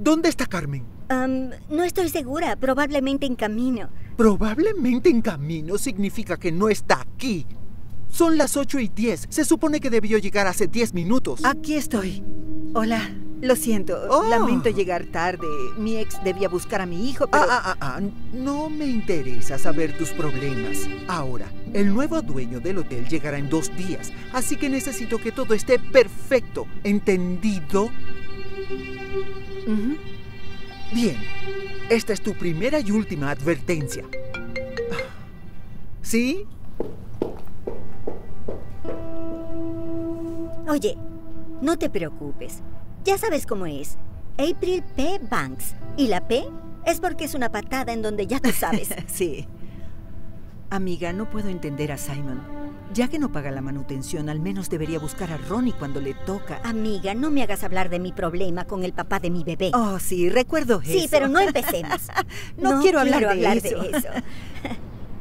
¿Dónde está Carmen? No estoy segura. Probablemente en camino. ¿Probablemente en camino? Significa que no está aquí. Son las 8:10. Se supone que debió llegar hace 10 minutos. Aquí estoy. Hola. Lo siento. Oh. Lamento llegar tarde. Mi ex debía buscar a mi hijo, pero... No me interesa saber tus problemas. Ahora, el nuevo dueño del hotel llegará en 2 días. Así que necesito que todo esté perfecto. ¿Entendido? Uh-huh. Bien. Esta es tu primera y última advertencia. ¿Sí? Oye, no te preocupes. Ya sabes cómo es. April P. Banks. Y la P es porque es una patada en donde ya tú sabes. Sí. Amiga, no puedo entender a Simon. Ya que no paga la manutención, al menos debería buscar a Ronnie cuando le toca. Amiga, no me hagas hablar de mi problema con el papá de mi bebé. Oh, sí, recuerdo eso. Sí, pero no empecemos. no quiero hablar de eso.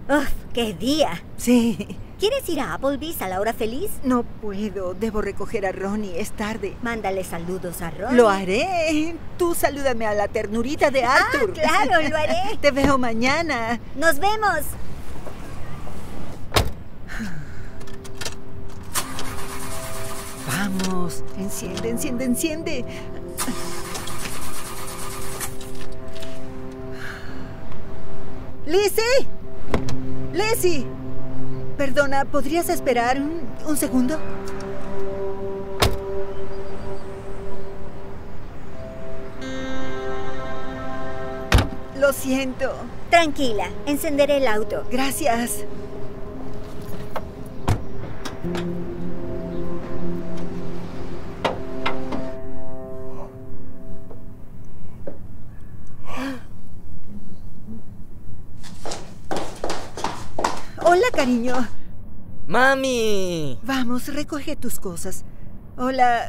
Uf, qué día. Sí. ¿Quieres ir a Applebee's a la hora feliz? No puedo. Debo recoger a Ronnie. Es tarde. Mándale saludos a Ronnie. Lo haré. Tú salúdame a la ternurita de Arthur. Ah, claro, lo haré. Te veo mañana. ¡Nos vemos! Vamos. Enciende, enciende, enciende. ¡Lizzie! ¡Lizzie! Perdona, ¿podrías esperar un segundo? Lo siento. Tranquila, encenderé el auto. Gracias. Hola, cariño. ¡Mami! Vamos, recoge tus cosas. Hola.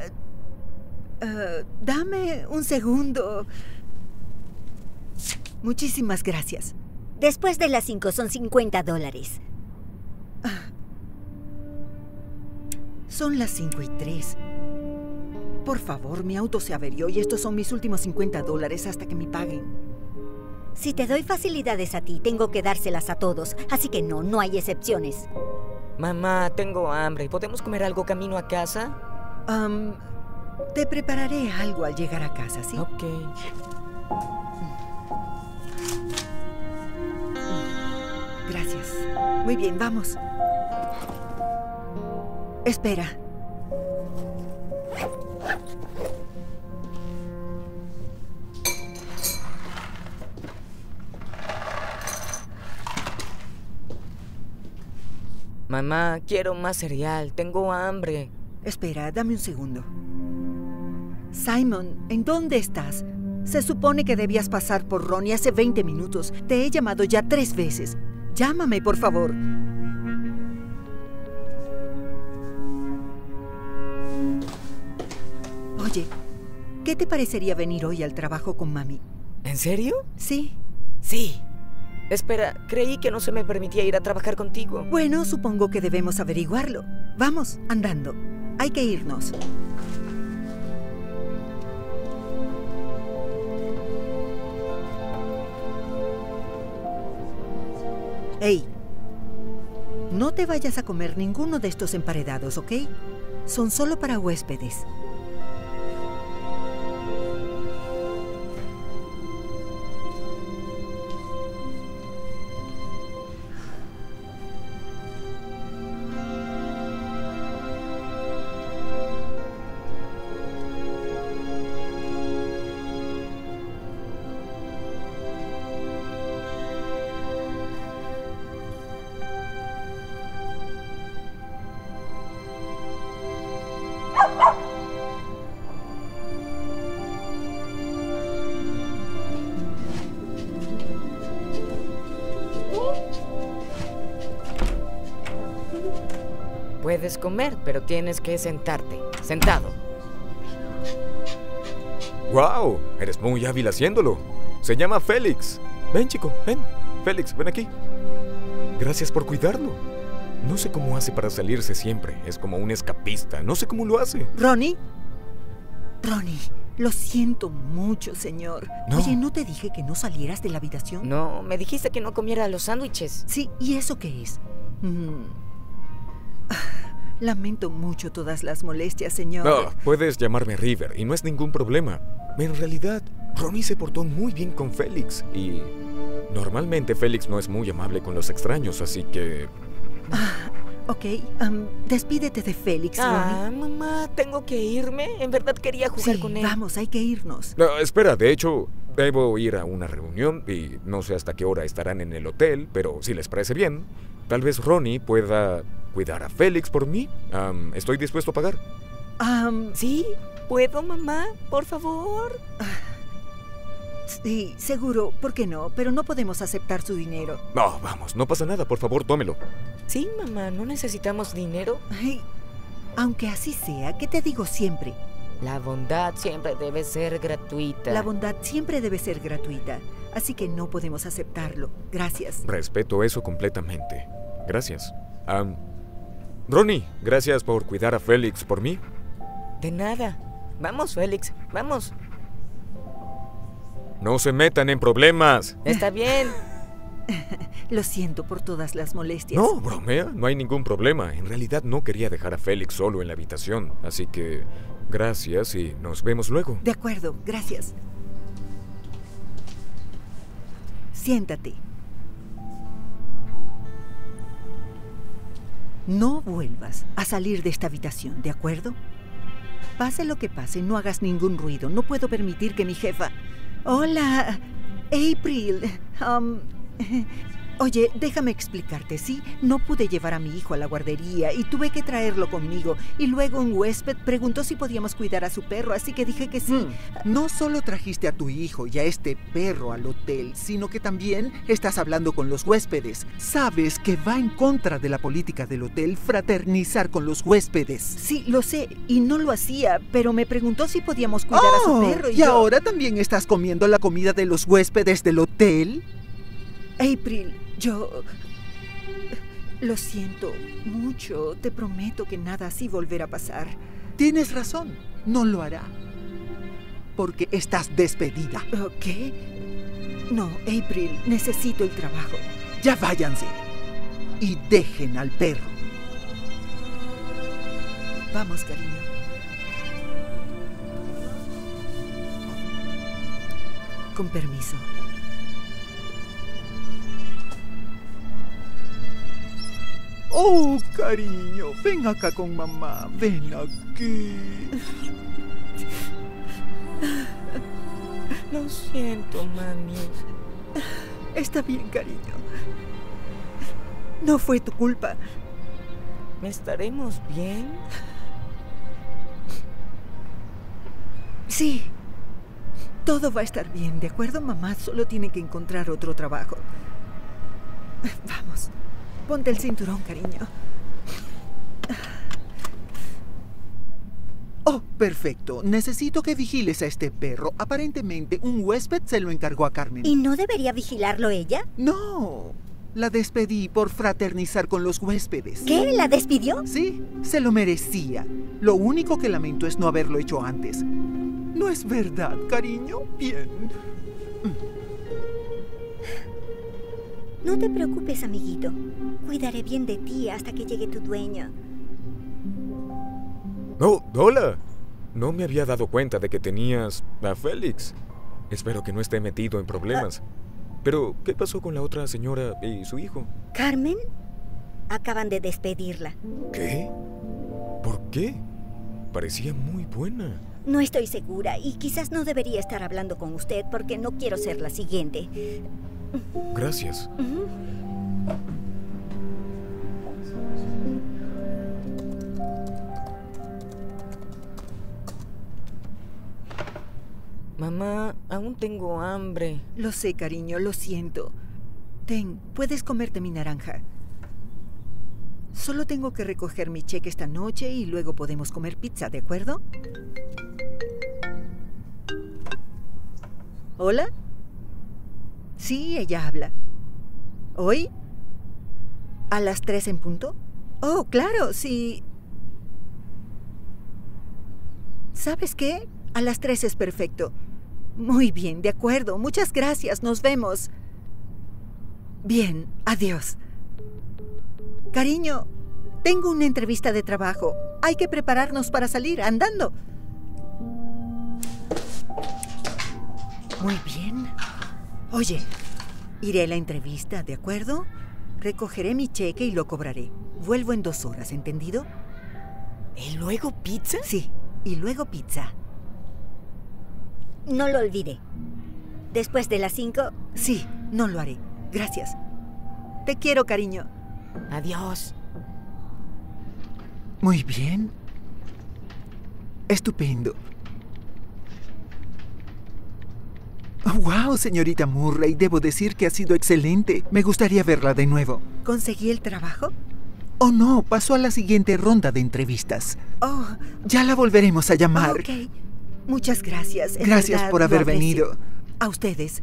Dame un segundo. Muchísimas gracias. Después de las 5 son $50. Son las 5:03. Por favor, mi auto se averió y estos son mis últimos $50 hasta que me paguen. Si te doy facilidades a ti, tengo que dárselas a todos. Así que no hay excepciones. Mamá, tengo hambre. ¿Podemos comer algo camino a casa? Te prepararé algo al llegar a casa, ¿sí? Ok. Gracias. Muy bien, vamos. Espera. Mamá, quiero más cereal. Tengo hambre. Espera, dame un segundo. Simon, ¿en dónde estás? Se supone que debías pasar por Ronnie hace 20 minutos. Te he llamado ya 3 veces. Llámame, por favor. Oye, ¿qué te parecería venir hoy al trabajo con mami? ¿En serio? Sí. Sí. Espera, creí que no se me permitía ir a trabajar contigo. Bueno, supongo que debemos averiguarlo. Vamos, andando. Hay que irnos. Hey, no te vayas a comer ninguno de estos emparedados, ¿ok? Son solo para huéspedes. Puedes comer, pero tienes que sentarte. Sentado. ¡Wow! Eres muy hábil haciéndolo. Se llama Félix. Ven, chico, ven. Félix, ven aquí. Gracias por cuidarlo. No sé cómo hace para salirse siempre. Es como un escapista. No sé cómo lo hace. ¿Ronnie? Ronnie, lo siento mucho, señor. No. Oye, ¿no te dije que no salieras de la habitación? No, me dijiste que no comiera los sándwiches. Sí, ¿y eso qué es? Lamento mucho todas las molestias, señor. No, puedes llamarme River y no es ningún problema. En realidad, Ronnie se portó muy bien con Félix y... normalmente Félix no es muy amable con los extraños, así que... Ok, despídete de Félix, Ronnie. Mamá, ¿tengo que irme? En verdad quería jugar con él. Vamos, hay que irnos. No, espera, de hecho, debo ir a una reunión y no sé hasta qué hora estarán en el hotel, pero si les parece bien, tal vez Ronnie pueda cuidar a Félix por mí. Estoy dispuesto a pagar. ¿Sí? ¿Puedo, mamá? Por favor. Sí, seguro, ¿por qué no? Pero no podemos aceptar su dinero. No, vamos, no pasa nada, por favor, tómelo. Sí, mamá, no necesitamos dinero. Ay, aunque así sea, ¿qué te digo siempre? La bondad siempre debe ser gratuita. La bondad siempre debe ser gratuita, así que no podemos aceptarlo. Gracias. Respeto eso completamente. Gracias. Ronnie, gracias por cuidar a Félix por mí. De nada. Vamos, Félix, vamos. No se metan en problemas. Está bien. Lo siento por todas las molestias. No, bromea, no hay ningún problema. En realidad no quería dejar a Félix solo en la habitación. Así que gracias y nos vemos luego. De acuerdo, gracias. Siéntate. No vuelvas a salir de esta habitación, ¿de acuerdo? Pase lo que pase, no hagas ningún ruido. No puedo permitir que mi jefa... Hola, April. Oye, déjame explicarte, ¿sí? No pude llevar a mi hijo a la guardería y tuve que traerlo conmigo. Y luego un huésped preguntó si podíamos cuidar a su perro, así que dije que sí. No solo trajiste a tu hijo y a este perro al hotel, sino que también estás hablando con los huéspedes. Sabes que va en contra de la política del hotel fraternizar con los huéspedes. Sí, lo sé, y no lo hacía, pero me preguntó si podíamos cuidar a su perro. ¿Y ahora también estás comiendo la comida de los huéspedes del hotel? April... yo lo siento mucho, te prometo que nada así volverá a pasar. Tienes razón, no lo hará, porque estás despedida. ¿Qué? No, April, necesito el trabajo. Ya váyanse y dejen al perro. Vamos, cariño. Con permiso. Oh, cariño, ven acá con mamá, ven aquí. Lo siento, mami. Está bien, cariño. No fue tu culpa. ¿Estaremos bien? Sí. Todo va a estar bien, ¿de acuerdo, mamá? Solo tiene que encontrar otro trabajo. Vamos. Ponte el cinturón, cariño. Oh, perfecto. Necesito que vigiles a este perro. Aparentemente, un huésped se lo encargó a Carmen. ¿Y no debería vigilarlo ella? No. La despedí por fraternizar con los huéspedes. ¿Qué? ¿La despidió? Sí, se lo merecía. Lo único que lamento es no haberlo hecho antes. ¿No es verdad, cariño? Bien. No te preocupes, amiguito. Cuidaré bien de ti hasta que llegue tu dueño. ¡Oh, hola! No me había dado cuenta de que tenías a Félix. Espero que no esté metido en problemas. Pero, ¿qué pasó con la otra señora y su hijo? ¿Carmen? Acaban de despedirla. ¿Qué? ¿Por qué? Parecía muy buena. No estoy segura y quizás no debería estar hablando con usted porque no quiero ser la siguiente. Gracias. Mamá, aún tengo hambre. Lo sé, cariño, lo siento. Ten, puedes comerte mi naranja. Solo tengo que recoger mi cheque esta noche y luego podemos comer pizza, ¿de acuerdo? ¿Hola? Sí, ella habla. ¿Hoy? ¿A las 3 en punto? Oh, claro, sí. ¿Sabes qué? A las 3 es perfecto. Muy bien, de acuerdo. Muchas gracias. Nos vemos. Bien, adiós. Cariño, tengo una entrevista de trabajo. Hay que prepararnos para salir andando. Muy bien. Oye, iré a la entrevista, ¿de acuerdo? Recogeré mi cheque y lo cobraré. Vuelvo en 2 horas, ¿entendido? ¿Y luego pizza? Sí, y luego pizza. No lo olvidé. Después de las 5... Sí, no lo haré. Gracias. Te quiero, cariño. Adiós. Muy bien. Estupendo. ¡Wow, señorita Murray! Debo decir que ha sido excelente. Me gustaría verla de nuevo. ¿Conseguí el trabajo? Oh, no. Pasó a la siguiente ronda de entrevistas. Oh. Ya la volveremos a llamar. Ok. Muchas gracias. Gracias por haber venido. A ustedes.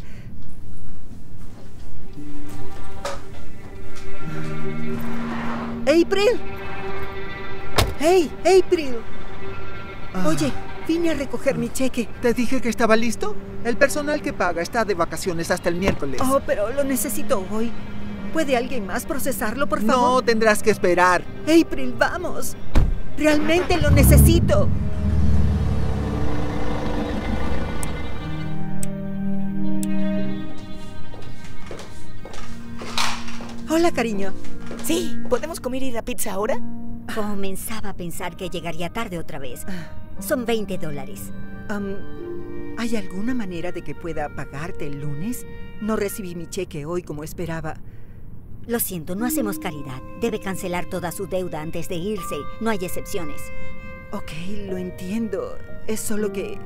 ¡April! ¡Hey, April! Oye, vine a recoger mi cheque. ¿Te dije que estaba listo? El personal que paga está de vacaciones hasta el miércoles. Oh, pero lo necesito hoy. ¿Puede alguien más procesarlo, por favor? No, tendrás que esperar. April, vamos. Realmente lo necesito. Hola, cariño. Sí, ¿podemos comer y la pizza ahora? Comenzaba a pensar que llegaría tarde otra vez. Son $20. ¿Hay alguna manera de que pueda pagarte el lunes? No recibí mi cheque hoy como esperaba. Lo siento, no hacemos caridad. Debe cancelar toda su deuda antes de irse. No hay excepciones. Ok, lo entiendo. Es solo que...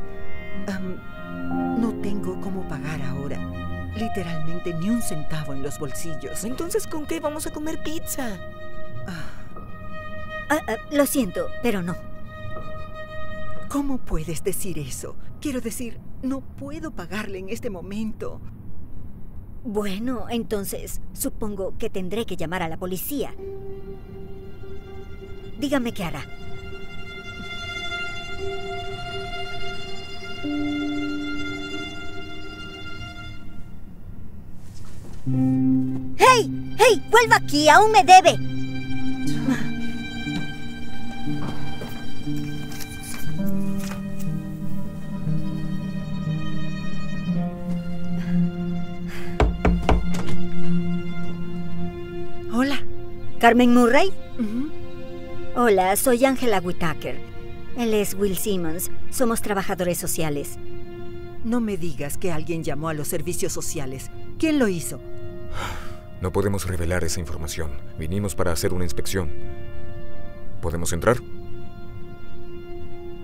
no tengo cómo pagar ahora. Literalmente ni un centavo en los bolsillos. Entonces, ¿con qué vamos a comer pizza? Lo siento, pero no. ¿Cómo puedes decir eso? Quiero decir, no puedo pagarle en este momento. Bueno, entonces, supongo que tendré que llamar a la policía. Dígame qué hará. ¡Hey! ¡Hey! ¡Vuelva aquí! ¡Aún me debe! Hola. ¿Carmen Murray? Hola, soy Angela Whitaker. Él es Will Simmons. Somos trabajadores sociales. No me digas que alguien llamó a los servicios sociales. ¿Quién lo hizo? No podemos revelar esa información. Vinimos para hacer una inspección. ¿Podemos entrar?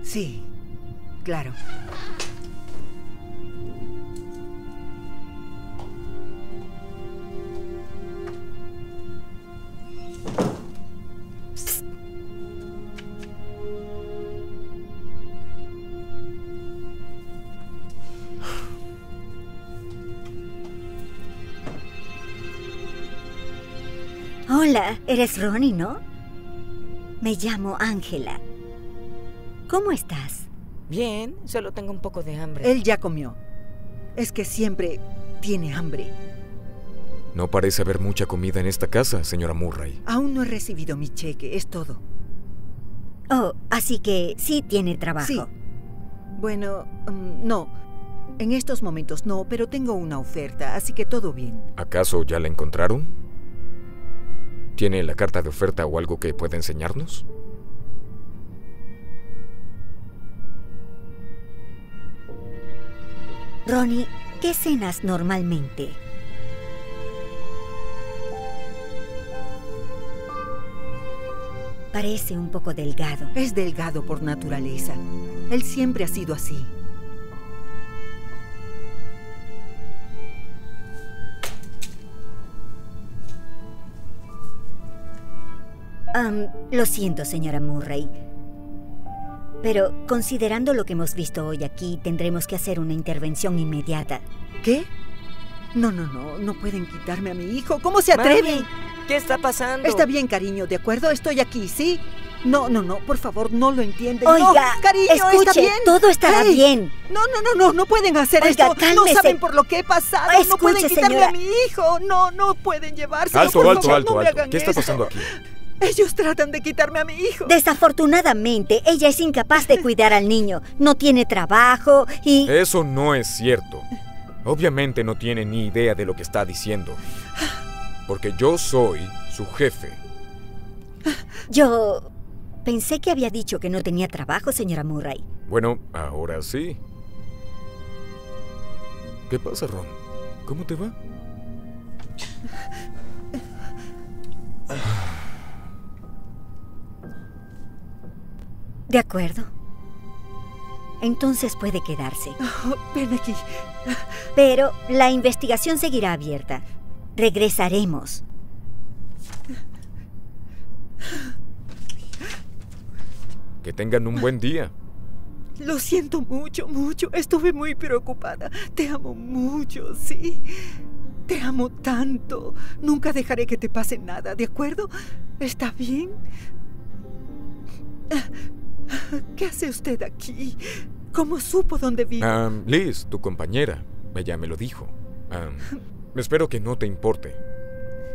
Sí, claro. Hola, eres Ronnie, ¿no? Me llamo Ángela. ¿Cómo estás? Bien, solo tengo un poco de hambre. Él ya comió. Es que siempre tiene hambre. No parece haber mucha comida en esta casa, señora Murray. Aún no he recibido mi cheque, es todo. Oh, así que sí tiene trabajo. Sí. Bueno, no. En estos momentos no, pero tengo una oferta, así que todo bien. ¿Acaso ya la encontraron? ¿Tiene la carta de oferta o algo que pueda enseñarnos? Ronnie, ¿qué cenas normalmente? Parece un poco delgado. Es delgado por naturaleza. Él siempre ha sido así. Lo siento, señora Murray, pero considerando lo que hemos visto hoy aquí, tendremos que hacer una intervención inmediata. ¿Qué? No, no, no, no pueden quitarme a mi hijo. ¿Cómo se atreven? Mami, ¿qué está pasando? Está bien, cariño, ¿de acuerdo? Estoy aquí, ¿sí? No, por favor, no lo entienden. Oiga, no, cariño, escuche, ¿está bien? Todo estará bien. No pueden hacer esto. Cálmese. No saben por lo que he pasado. Escuche, no pueden quitarle a mi hijo. No pueden llevárselo. Alto. ¿Qué está pasando aquí? Ellos tratan de quitarme a mi hijo. Desafortunadamente, ella es incapaz de cuidar al niño. No tiene trabajo y... Eso no es cierto. Obviamente no tiene ni idea de lo que está diciendo. Porque yo soy su jefe. Yo... pensé que había dicho que no tenía trabajo, señora Murray. Bueno, ahora sí. ¿Qué pasa, Ron? ¿Cómo te va? De acuerdo. Entonces puede quedarse. Oh, ven aquí. Pero la investigación seguirá abierta. Regresaremos. Que tengan un buen día. Lo siento mucho. Estuve muy preocupada. Te amo mucho, ¿sí? Te amo tanto. Nunca dejaré que te pase nada, ¿de acuerdo? ¿Está bien? ¿Qué hace usted aquí? ¿Cómo supo dónde vive? Liz, tu compañera. Ella me lo dijo. Espero que no te importe.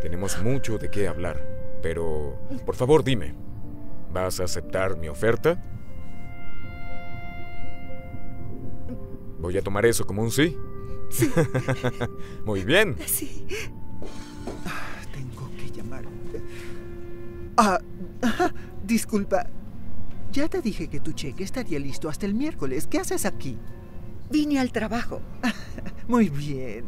Tenemos mucho de qué hablar. Pero, por favor, dime, ¿vas a aceptar mi oferta? Voy a tomar eso como un sí. Sí. Muy bien. Sí. Tengo que llamar. Disculpa. Ya te dije que tu cheque estaría listo hasta el miércoles. ¿Qué haces aquí? Vine al trabajo. Muy bien.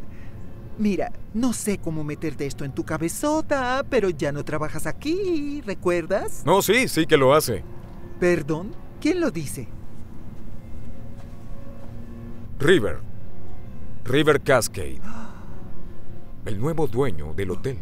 Mira, no sé cómo meterte esto en tu cabezota, pero ya no trabajas aquí, ¿recuerdas? No, sí que lo hace. ¿Perdón? ¿Quién lo dice? River Cascade. El nuevo dueño del hotel.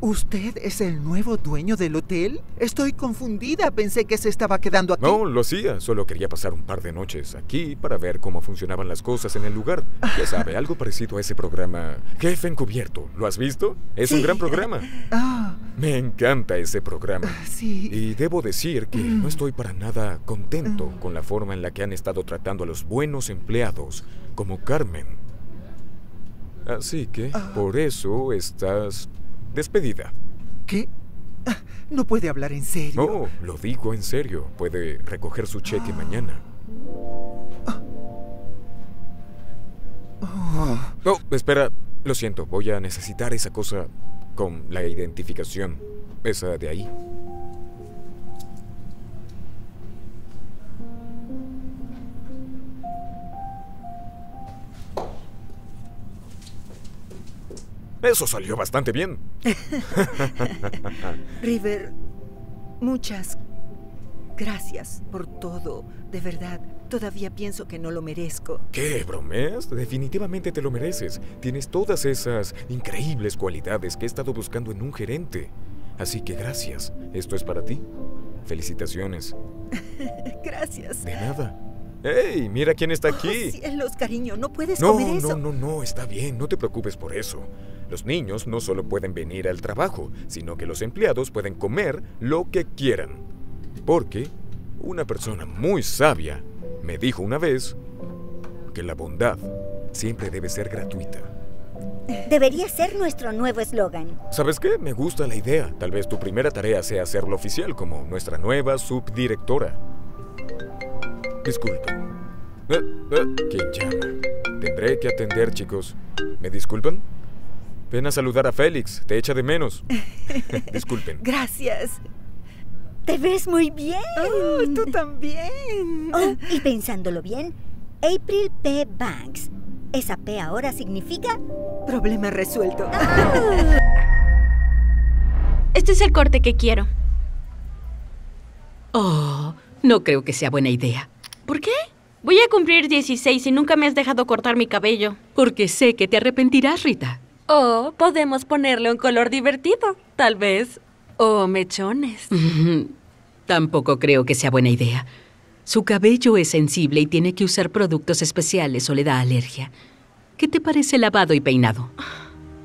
¿Usted es el nuevo dueño del hotel? Estoy confundida, pensé que se estaba quedando aquí. No, lo hacía, solo quería pasar un par de noches aquí para ver cómo funcionaban las cosas en el lugar. Ya sabe, algo parecido a ese programa Jefe Encubierto, ¿lo has visto? Es un gran programa. Me encanta ese programa. Sí. Y debo decir que no estoy para nada contento con la forma en la que han estado tratando a los buenos empleados como Carmen. Así que, por eso estás... despedida. ¿Qué? No puede hablar en serio. No, lo digo en serio. Puede recoger su cheque mañana. No, espera. Lo siento, voy a necesitar esa cosa con la identificación. Esa de ahí. Eso salió bastante bien. River, muchas gracias por todo. De verdad, todavía pienso que no lo merezco. ¿Qué, bromeas? Definitivamente te lo mereces. Tienes todas esas increíbles cualidades que he estado buscando en un gerente. Así que gracias. Esto es para ti. Felicitaciones. Gracias. De nada. ¡Ey! ¡Mira quién está aquí! ¡Cielos, cariño! ¡No puedes comer eso! No, está bien. No te preocupes por eso. Los niños no solo pueden venir al trabajo, sino que los empleados pueden comer lo que quieran. Porque una persona muy sabia me dijo una vez que la bondad siempre debe ser gratuita. Debería ser nuestro nuevo eslogan. ¿Sabes qué? Me gusta la idea. Tal vez tu primera tarea sea hacerlo oficial como nuestra nueva subdirectora. Disculpa. ¿Quién llama? Tendré que atender, chicos. ¿Me disculpan? Ven a saludar a Félix, te echa de menos. Disculpen. Gracias. Te ves muy bien. Oh, tú también. Oh, y pensándolo bien, April P. Banks. Esa P ahora significa... problema resuelto. Oh. Este es el corte que quiero. Oh, no creo que sea buena idea. ¿Por qué? Voy a cumplir 16 y nunca me has dejado cortar mi cabello. Porque sé que te arrepentirás, Rita. O podemos ponerle un color divertido, tal vez. O mechones. Tampoco creo que sea buena idea. Su cabello es sensible y tiene que usar productos especiales o le da alergia. ¿Qué te parece lavado y peinado?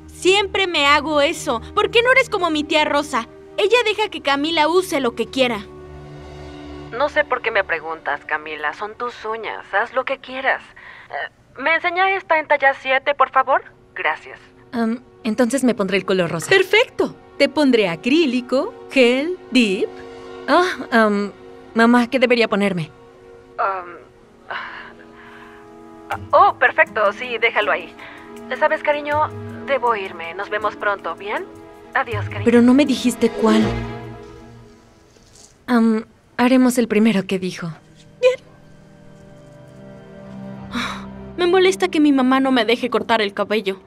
Siempre me hago eso. ¿Por qué no eres como mi tía Rosa? Ella deja que Camila use lo que quiera. No sé por qué me preguntas, Camila. Son tus uñas. Haz lo que quieras. ¿Me enseñas esta en talla 7, por favor? Gracias. Entonces me pondré el color rosa. ¡Perfecto! Te pondré acrílico, gel, dip. Mamá, ¿qué debería ponerme? Oh, perfecto. Sí, déjalo ahí. ¿Sabes, cariño? Debo irme. Nos vemos pronto, ¿bien? Adiós, cariño. Pero no me dijiste cuál. Haremos el primero que dijo. Bien. Me molesta que mi mamá no me deje cortar el cabello.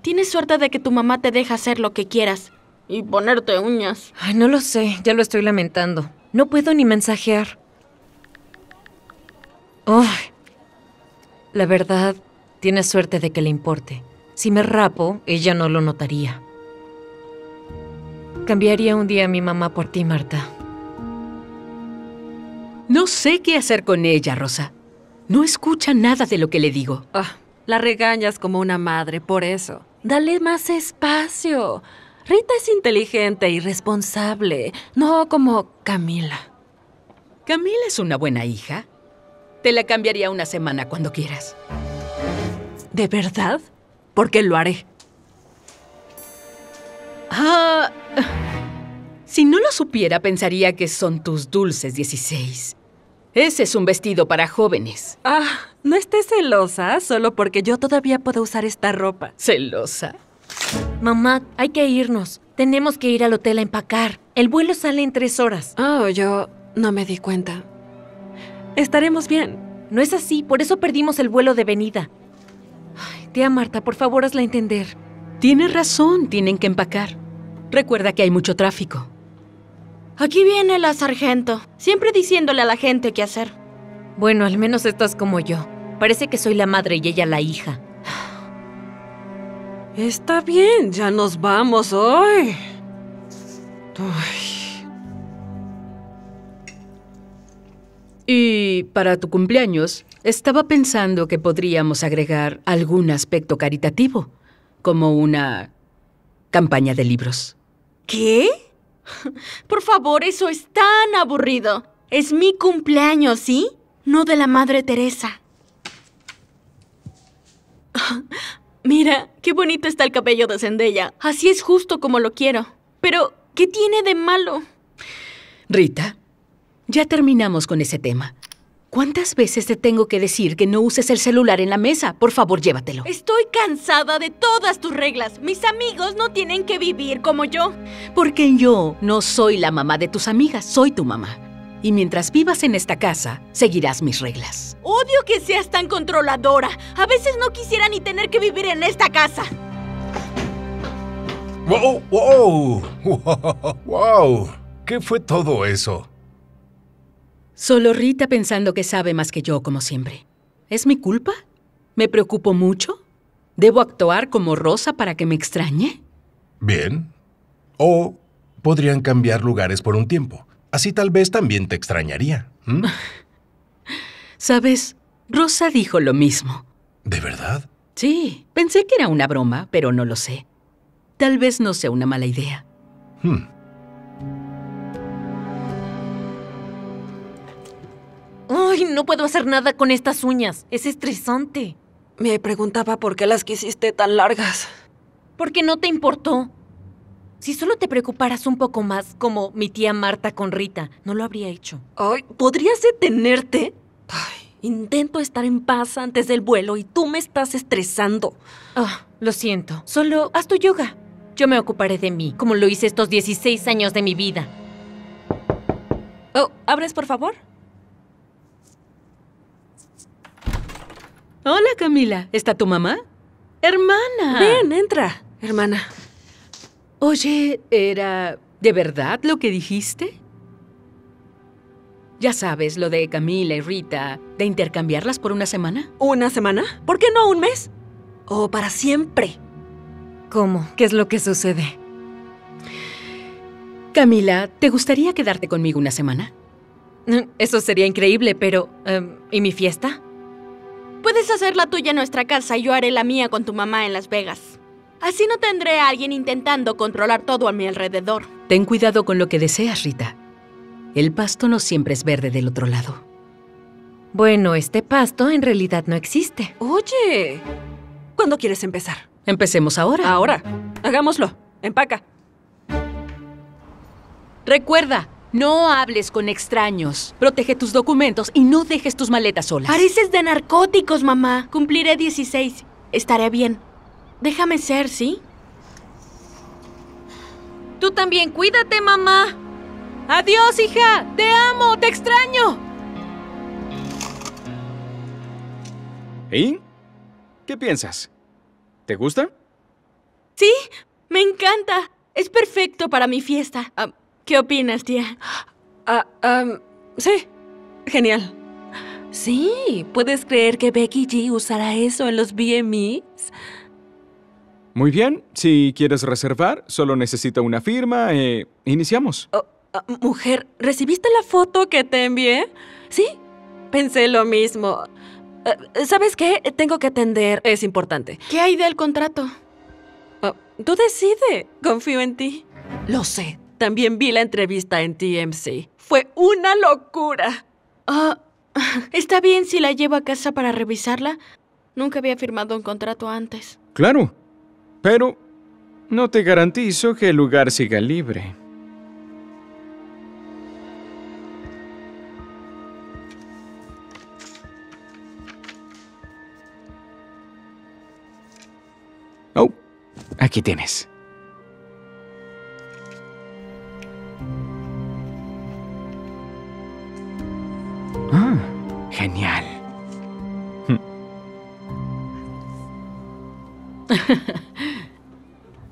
Tienes suerte de que tu mamá te deja hacer lo que quieras. Y ponerte uñas. Ay, no lo sé. Ya lo estoy lamentando. No puedo ni mensajear. Oh, la verdad, tienes suerte de que le importe. Si me rapo, ella no lo notaría. Cambiaría un día a mi mamá por ti, Marta. No sé qué hacer con ella, Rosa. No escucha nada de lo que le digo. La regañas como una madre, por eso. Dale más espacio. Rita es inteligente y responsable, no como Camila. Camila es una buena hija. Te la cambiaría una semana cuando quieras. ¿De verdad? Porque lo haré. Si no lo supiera, pensaría que son tus dulces 16. Ese es un vestido para jóvenes. No estés celosa, solo porque yo todavía puedo usar esta ropa. ¿Celosa? Mamá, hay que irnos. Tenemos que ir al hotel a empacar. El vuelo sale en 3 horas. Yo no me di cuenta. Estaremos bien. No es así, por eso perdimos el vuelo de venida. Ay, tía Marta, por favor, hazla entender. Tienes razón, tienen que empacar. Recuerda que hay mucho tráfico. Aquí viene la sargento, siempre diciéndole a la gente qué hacer. Bueno, al menos estás como yo. Parece que soy la madre y ella la hija. Está bien, ya nos vamos hoy. Y para tu cumpleaños, estaba pensando que podríamos agregar algún aspecto caritativo, como una campaña de libros. ¿Qué? Por favor, eso es tan aburrido. Es mi cumpleaños, ¿sí? No de la Madre Teresa. Mira, qué bonito está el cabello de Zendaya. Así es justo como lo quiero. Pero, ¿qué tiene de malo? Rita, ya terminamos con ese tema. ¿Cuántas veces te tengo que decir que no uses el celular en la mesa? Por favor, llévatelo. Estoy cansada de todas tus reglas. Mis amigos no tienen que vivir como yo. Porque yo no soy la mamá de tus amigas, soy tu mamá. Y mientras vivas en esta casa, seguirás mis reglas. Odio que seas tan controladora. A veces no quisiera ni tener que vivir en esta casa. ¡Wow! ¡Wow! ¡Wow! ¿Qué fue todo eso? Solo Rita pensando que sabe más que yo, como siempre. ¿Es mi culpa? ¿Me preocupo mucho? ¿Debo actuar como Rosa para que me extrañe? Bien. O podrían cambiar lugares por un tiempo. Así tal vez también te extrañaría. ¿Sabes? Rosa dijo lo mismo. ¿De verdad? Sí. Pensé que era una broma, pero no lo sé. Tal vez no sea una mala idea. ¡Ay, no puedo hacer nada con estas uñas! Es estresante. Me preguntaba por qué las quisiste tan largas. Porque no te importó. Si solo te preocuparas un poco más, como mi tía Marta con Rita, no lo habría hecho. Ay, ¿podrías detenerte? Ay, intento estar en paz antes del vuelo y tú me estás estresando. Lo siento. Solo haz tu yoga. Yo me ocuparé de mí, como lo hice estos 16 años de mi vida. ¿Abres, por favor? Hola, Camila. ¿Está tu mamá? ¡Hermana! Ven, entra, hermana. Oye, ¿era de verdad lo que dijiste? Ya sabes, lo de Camila y Rita, de intercambiarlas por una semana. ¿Una semana? ¿Por qué no un mes? ¿O para siempre? ¿Cómo? ¿Qué es lo que sucede? Camila, ¿te gustaría quedarte conmigo una semana? Eso sería increíble, pero... ¿y mi fiesta? Puedes hacer la tuya en nuestra casa y yo haré la mía con tu mamá en Las Vegas. Así no tendré a alguien intentando controlar todo a mi alrededor. Ten cuidado con lo que deseas, Rita. El pasto no siempre es verde del otro lado. Bueno, este pasto en realidad no existe. Oye, ¿cuándo quieres empezar? Empecemos ahora. Ahora. Hagámoslo. Empaca. Recuerda, no hables con extraños. Protege tus documentos y no dejes tus maletas solas. Pareces de narcóticos, mamá. Cumpliré 16. Estaré bien. Déjame ser, ¿sí? Tú también cuídate, mamá. ¡Adiós, hija! ¡Te amo! ¡Te extraño! ¿Y? ¿Qué piensas? ¿Te gusta? Sí, me encanta. Es perfecto para mi fiesta. ¿Qué opinas, tía? Sí, genial. Sí, ¿puedes creer que Becky G usará eso en los VMAs? Muy bien, si quieres reservar, solo necesito una firma e iniciamos. Mujer, ¿recibiste la foto que te envié? Sí, pensé lo mismo. ¿Sabes qué? Tengo que atender, es importante. ¿Qué hay del contrato? Tú decide, confío en ti. Lo sé, también vi la entrevista en TMC. Fue una locura. ¿Está bien si la llevo a casa para revisarla? Nunca había firmado un contrato antes. Claro. Pero no te garantizo que el lugar siga libre. Oh, aquí tienes. Ah, genial.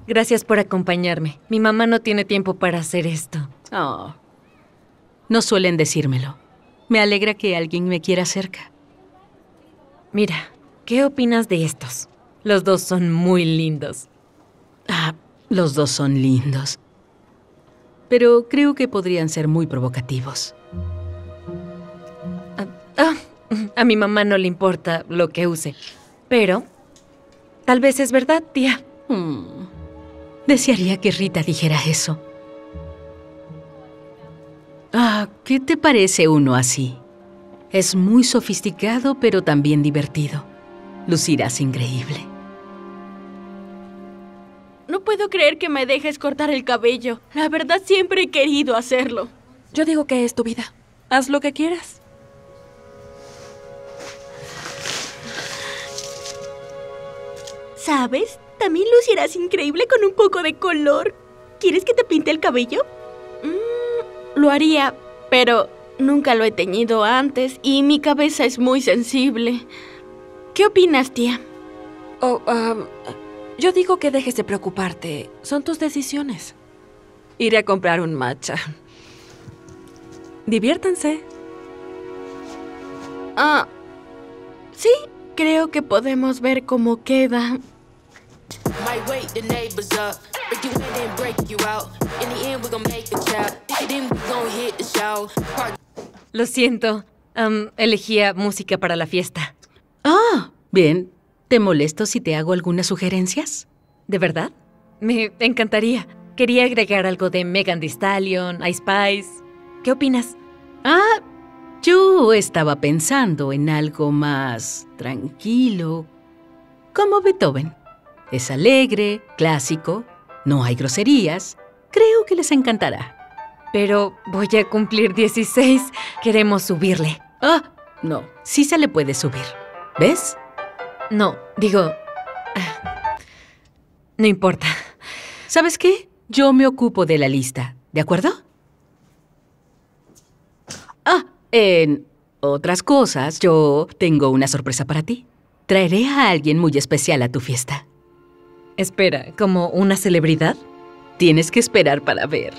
Gracias por acompañarme. Mi mamá no tiene tiempo para hacer esto. Oh. No suelen decírmelo. Me alegra que alguien me quiera cerca. Mira, ¿qué opinas de estos? Los dos son muy lindos. Ah, los dos son lindos. Pero creo que podrían ser muy provocativos. A mi mamá no le importa lo que use. Pero tal vez es verdad, tía. Desearía que Rita dijera eso. ¿Qué te parece uno así? Es muy sofisticado, pero también divertido. Lucirás increíble. No puedo creer que me dejes cortar el cabello. La verdad, siempre he querido hacerlo. Yo digo que es tu vida. Haz lo que quieras. ¿Sabes? También lucirás increíble con un poco de color. ¿Quieres que te pinte el cabello? Lo haría, pero nunca lo he teñido antes y mi cabeza es muy sensible. ¿Qué opinas, tía? Yo digo que dejes de preocuparte. Son tus decisiones. Iré a comprar un matcha. Diviértanse. Sí, creo que podemos ver cómo queda. Might wait the neighbors up, break you in and break you out. In the end, we're gonna make a child. Then we're gonna hit the show. Lo siento, elegía música para la fiesta. Bien. ¿Te molesto si te hago algunas sugerencias? ¿De verdad? Me encantaría. Quería agregar algo de Megan Thee Stallion, Ice Spice. ¿Qué opinas? Yo estaba pensando en algo más tranquilo, como Beethoven. Es alegre, clásico, no hay groserías. Creo que les encantará. Pero voy a cumplir 16. Queremos subirle. No. Sí se le puede subir. ¿Ves? No, digo... no importa. ¿Sabes qué? Yo me ocupo de la lista, ¿de acuerdo? En otras cosas, yo tengo una sorpresa para ti. Traeré a alguien muy especial a tu fiesta. Espera, ¿como una celebridad? Tienes que esperar para ver.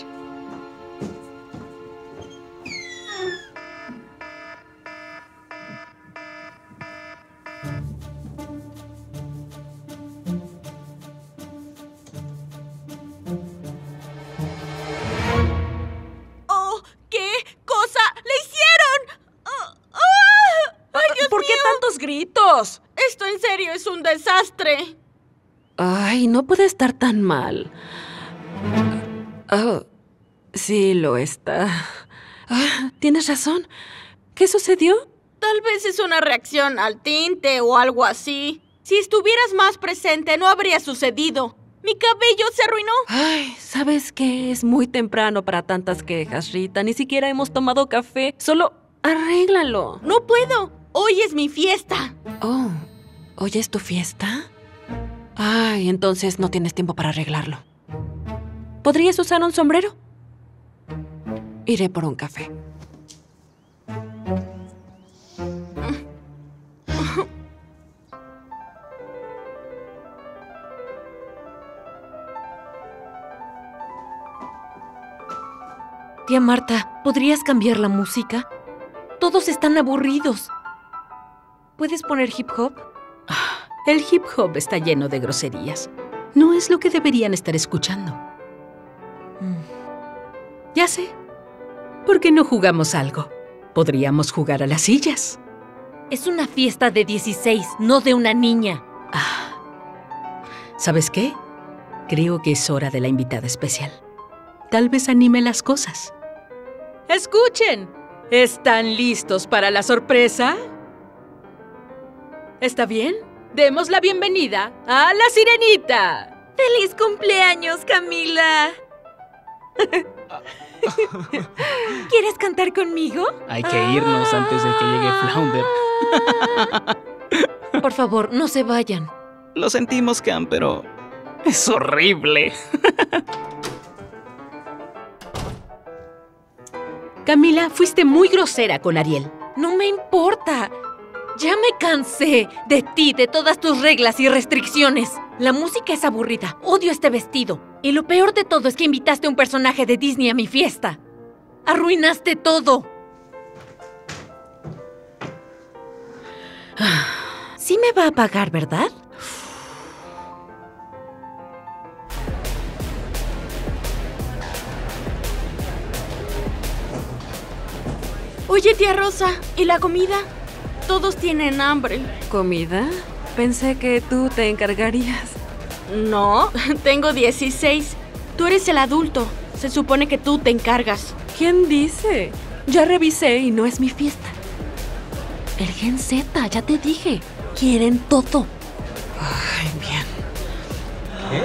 ¡Oh! ¿Qué cosa le hicieron? ¡Ay, Dios mío! ¿Por qué tantos gritos? Esto en serio es un desastre. Ay, no puede estar tan mal. Sí, lo está. Ah, tienes razón. ¿Qué sucedió? Tal vez es una reacción al tinte o algo así. Si estuvieras más presente, no habría sucedido. ¡Mi cabello se arruinó! Ay, ¿sabes qué? Es muy temprano para tantas quejas, Rita. Ni siquiera hemos tomado café. Solo arréglalo. ¡No puedo! ¡Hoy es mi fiesta! Oh, ¿hoy es tu fiesta? Ay, entonces no tienes tiempo para arreglarlo. ¿Podrías usar un sombrero? Iré por un café. Tía Marta, ¿podrías cambiar la música? Todos están aburridos. ¿Puedes poner hip hop? El hip hop está lleno de groserías. No es lo que deberían estar escuchando. Ya sé. ¿Por qué no jugamos algo? Podríamos jugar a las sillas. Es una fiesta de 16, no de una niña. ¿Sabes qué? Creo que es hora de la invitada especial. Tal vez anime las cosas. ¡Escuchen! ¿Están listos para la sorpresa? ¿Está bien? Demos la bienvenida a la sirenita. ¡Feliz cumpleaños, Camila! ¿Quieres cantar conmigo? Hay que irnos antes de que llegue Flounder. Por favor, no se vayan. Lo sentimos, Cam, pero es horrible. Camila, fuiste muy grosera con Ariel. No me importa. Ya me cansé de ti, de todas tus reglas y restricciones. La música es aburrida. Odio este vestido. Y lo peor de todo es que invitaste a un personaje de Disney a mi fiesta. Arruinaste todo. Sí me va a pagar, ¿verdad? Oye, tía Rosa, ¿y la comida? Todos tienen hambre. ¿Comida? Pensé que tú te encargarías. No, tengo 16. Tú eres el adulto. Se supone que tú te encargas. ¿Quién dice? Ya revisé y no es mi fiesta. El Gen Z, ya te dije. Quieren todo. Ay, bien. ¿Qué?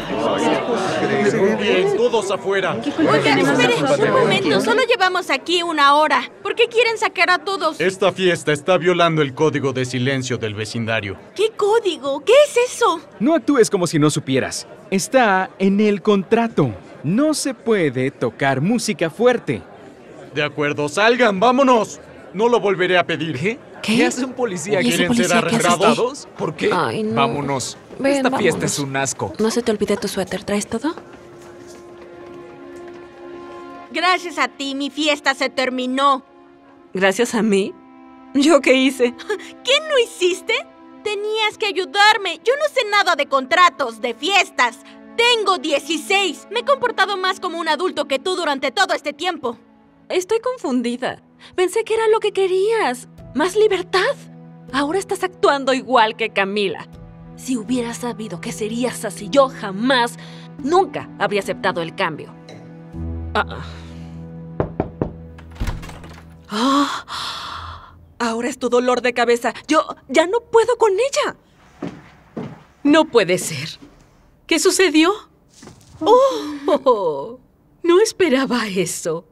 Todos afuera. Oigan, esperen. Un momento, solo llevamos aquí una hora. ¿Por qué quieren sacar a todos? Esta fiesta está violando el código de silencio del vecindario. ¿Qué código? ¿Qué es eso? No actúes como si no supieras. Está en el contrato. No se puede tocar música fuerte. De acuerdo, salgan, vámonos. No lo volveré a pedir. ¿Qué? ¿Qué hace un policía? ¿Quieren ser arrestados? ¿Por qué? Ay, no. Vámonos. Ven, esta fiesta vámonos. Es un asco. No se te olvide tu suéter. ¿Traes todo? Gracias a ti, mi fiesta se terminó. ¿Gracias a mí? ¿Yo qué hice? ¿Qué no hiciste? Tenías que ayudarme. Yo no sé nada de contratos, de fiestas. Tengo 16. Me he comportado más como un adulto que tú durante todo este tiempo. Estoy confundida. Pensé que era lo que querías. ¿Más libertad? Ahora estás actuando igual que Camila. Si hubiera sabido que serías así, yo jamás, nunca habría aceptado el cambio. Ahora es tu dolor de cabeza. Yo ya no puedo con ella. No puede ser. ¿Qué sucedió? No esperaba eso.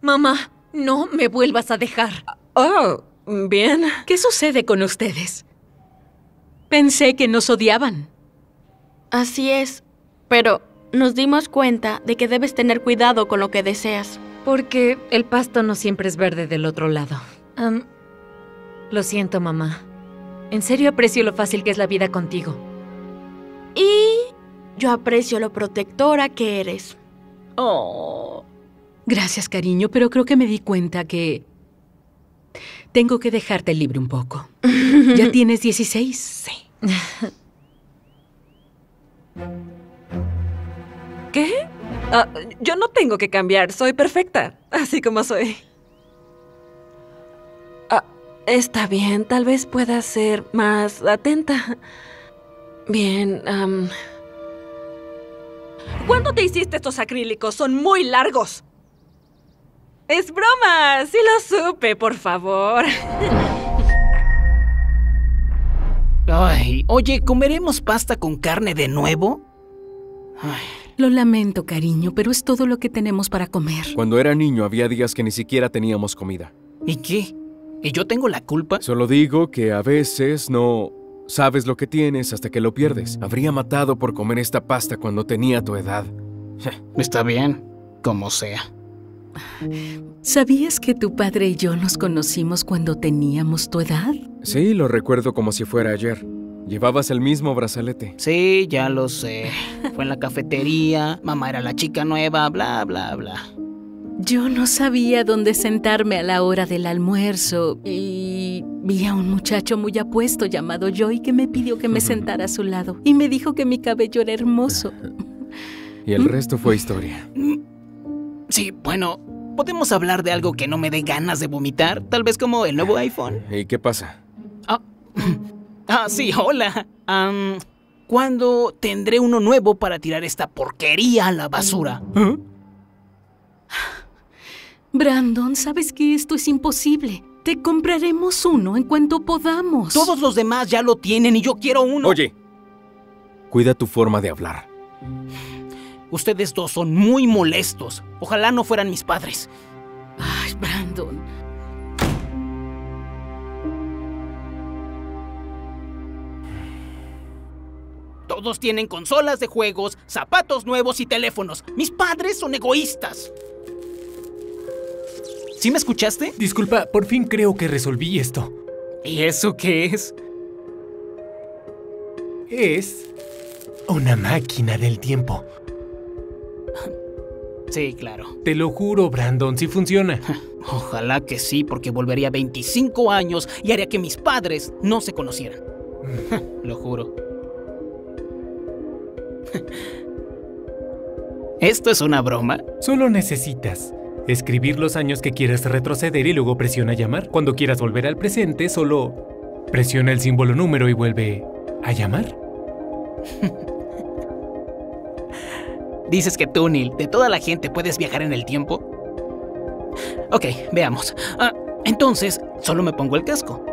Mamá, no me vuelvas a dejar. Bien. ¿Qué sucede con ustedes? Pensé que nos odiaban. Así es, pero nos dimos cuenta de que debes tener cuidado con lo que deseas. Porque el pasto no siempre es verde del otro lado. Lo siento, mamá. En serio aprecio lo fácil que es la vida contigo. Y yo aprecio lo protectora que eres. Gracias, cariño, pero creo que me di cuenta que tengo que dejarte libre un poco. ¿Ya tienes 16? Sí. ¿Qué? Yo no tengo que cambiar. Soy perfecta, así como soy. Está bien. Tal vez pueda ser más atenta. Bien. ¿Cuándo te hiciste estos acrílicos? Son muy largos. ¡Es broma! ¡Sí lo supe, por favor! Ay, oye, ¿comeremos pasta con carne de nuevo? Ay. Lo lamento, cariño, pero es todo lo que tenemos para comer. Cuando era niño había días que ni siquiera teníamos comida. ¿Y qué? ¿Y yo tengo la culpa? Solo digo que a veces no sabes lo que tienes hasta que lo pierdes. Habría matado por comer esta pasta cuando tenía tu edad. Está bien, como sea. ¿Sabías que tu padre y yo nos conocimos cuando teníamos tu edad? Sí, lo recuerdo como si fuera ayer. Llevabas el mismo brazalete. Sí, ya lo sé. Fue en la cafetería, mamá era la chica nueva, bla, bla, bla. Yo no sabía dónde sentarme a la hora del almuerzo y vi a un muchacho muy apuesto llamado Joey que me pidió que me sentara a su lado y me dijo que mi cabello era hermoso. Y el resto fue historia. Sí, bueno, ¿podemos hablar de algo que no me dé ganas de vomitar? Tal vez como el nuevo iPhone. ¿Y qué pasa? Ah, sí, hola. ¿Cuándo tendré uno nuevo para tirar esta porquería a la basura? ¿Eh? Brandon, sabes que esto es imposible. Te compraremos uno en cuanto podamos. Todos los demás ya lo tienen y yo quiero uno. Oye, cuida tu forma de hablar. Ustedes dos son muy molestos. Ojalá no fueran mis padres. Ay, Brandon. Todos tienen consolas de juegos, zapatos nuevos y teléfonos. Mis padres son egoístas. ¿Sí me escuchaste? Disculpa, por fin creo que resolví esto. ¿Y eso qué es? Es una máquina del tiempo. Sí, claro. Te lo juro, Brandon, sí funciona. Ojalá que sí, porque volvería 25 años y haría que mis padres no se conocieran. Lo juro. ¿Esto es una broma? Solo necesitas escribir los años que quieras retroceder y luego presiona llamar. Cuando quieras volver al presente, solo presiona el símbolo número y vuelve a llamar. ¿Dices que tú, Neil, de toda la gente puedes viajar en el tiempo? Ok, veamos. Entonces, solo me pongo el casco.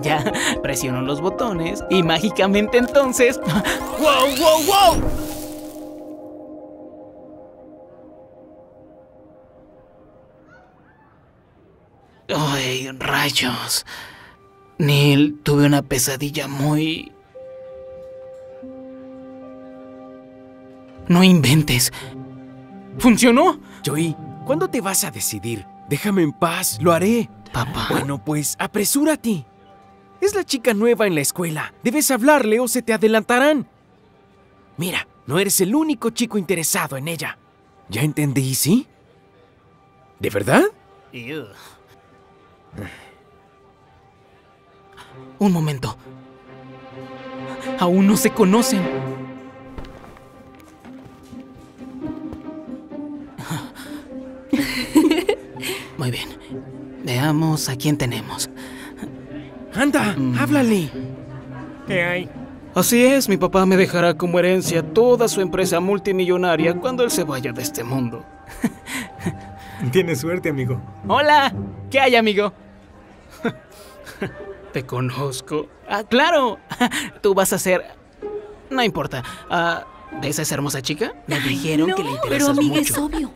Ya, presiono los botones y mágicamente entonces... ¡Wow, wow, wow! ¡Ay, rayos! Neil, tuve una pesadilla muy... No inventes. ¿Funcionó? Joey, ¿cuándo te vas a decidir? Déjame en paz, lo haré. Papá. Bueno, pues, apresúrate. Es la chica nueva en la escuela. Debes hablarle o se te adelantarán. Mira, no eres el único chico interesado en ella. ¿Ya entendí, sí? ¿De verdad? Ew. Un momento. Aún no se conocen. Muy bien. Veamos a quién tenemos. ¡Anda! ¡Háblale! ¿Qué hay? Así es, mi papá me dejará como herencia toda su empresa multimillonaria cuando él se vaya de este mundo. Tienes suerte, amigo. ¡Hola! ¿Qué hay, amigo? ¿Te conozco? ¡Ah, claro! Tú vas a ser... No importa. ¿De esa hermosa chica? Me dijeron que le interesas mucho. Pero, amigo, es obvio.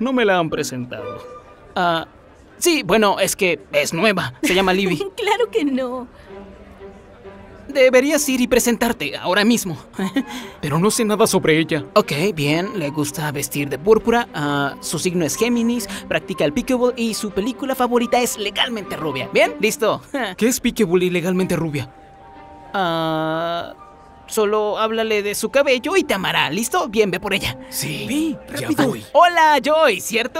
No me la han presentado. Sí, bueno, es que es nueva. Se llama Libby. Claro que no. Deberías ir y presentarte ahora mismo. Pero no sé nada sobre ella. Ok, bien. Le gusta vestir de púrpura. Su signo es Géminis. Practica el pickleball y su película favorita es Legalmente Rubia. ¿Bien? ¿Listo? ¿Qué es pickleball y Legalmente Rubia? Solo háblale de su cabello y te amará, ¿listo? Bien, ve por ella. Sí, rápido. Ya voy. Hola, Joy, ¿cierto?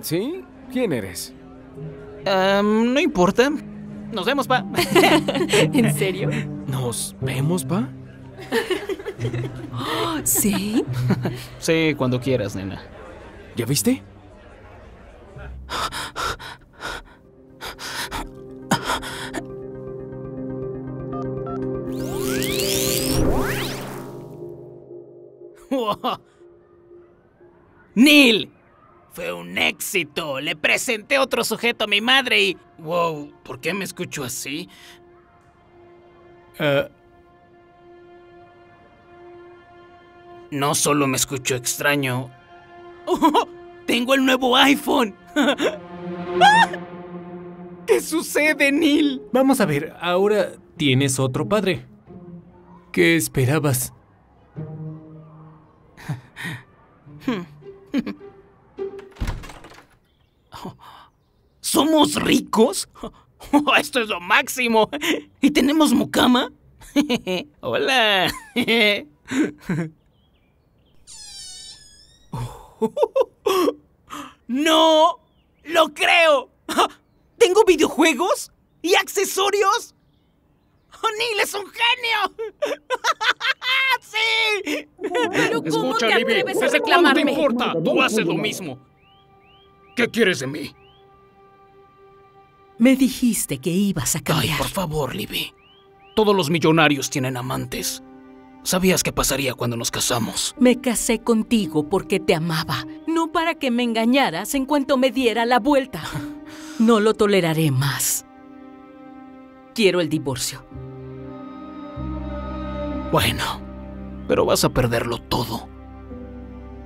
¿Sí? ¿Quién eres? No importa. Nos vemos, pa. ¿En serio? ¿Nos vemos, pa? ¿Sí? Sí, cuando quieras, nena. ¿Ya viste? ¡Neil! Fue un éxito. Le presenté otro sujeto a mi madre y... Wow, ¿por qué me escucho así? No solo me escucho extraño. ¡Oh! ¡Tengo el nuevo iPhone! ¡Ah! ¿Qué sucede, Neil? Vamos a ver, ahora tienes otro padre. ¿Qué esperabas? ¿Somos ricos? ¡Esto es lo máximo! ¿Y tenemos mucama? ¡Hola! ¡No! ¡Lo creo! ¿Tengo videojuegos? ¿Y accesorios? ¡Oh, Neil es un genio! ¡Sí! ¿Pero cómo te atreves a reclamarme? No te importa, tú haces lo mismo. ¿Qué quieres de mí? Me dijiste que ibas a cambiar. Ay, por favor, Libby. Todos los millonarios tienen amantes. ¿Sabías qué pasaría cuando nos casamos? Me casé contigo porque te amaba, no para que me engañaras en cuanto me diera la vuelta. No lo toleraré más. Quiero el divorcio. Bueno, pero vas a perderlo todo.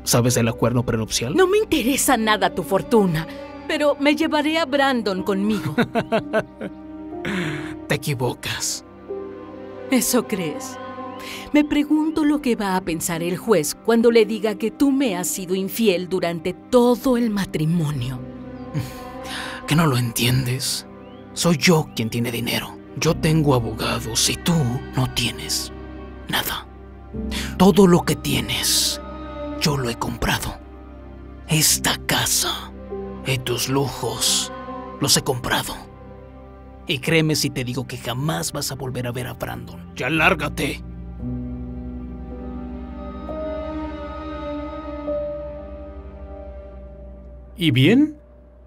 ¿Sabes del acuerdo prenupcial? No me interesa nada tu fortuna, pero me llevaré a Brandon conmigo. Te equivocas. ¿Eso crees? Me pregunto lo que va a pensar el juez cuando le diga que tú me has sido infiel durante todo el matrimonio. ¿Que no lo entiendes? Soy yo quien tiene dinero. Yo tengo abogados y tú no tienes nada. Todo lo que tienes, yo lo he comprado. Esta casa y tus lujos los he comprado. Y créeme si te digo que jamás vas a volver a ver a Brandon. ¡Ya lárgate! ¿Y bien?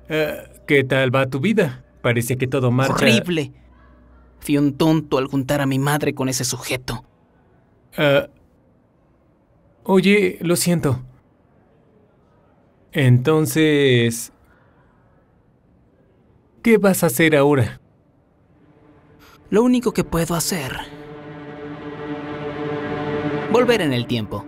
¿Qué tal va tu vida? Parece que todo marcha... ¡Horrible! Fui un tonto al juntar a mi madre con ese sujeto. Oye, lo siento. Entonces... ¿qué vas a hacer ahora? Lo único que puedo hacer... volver en el tiempo.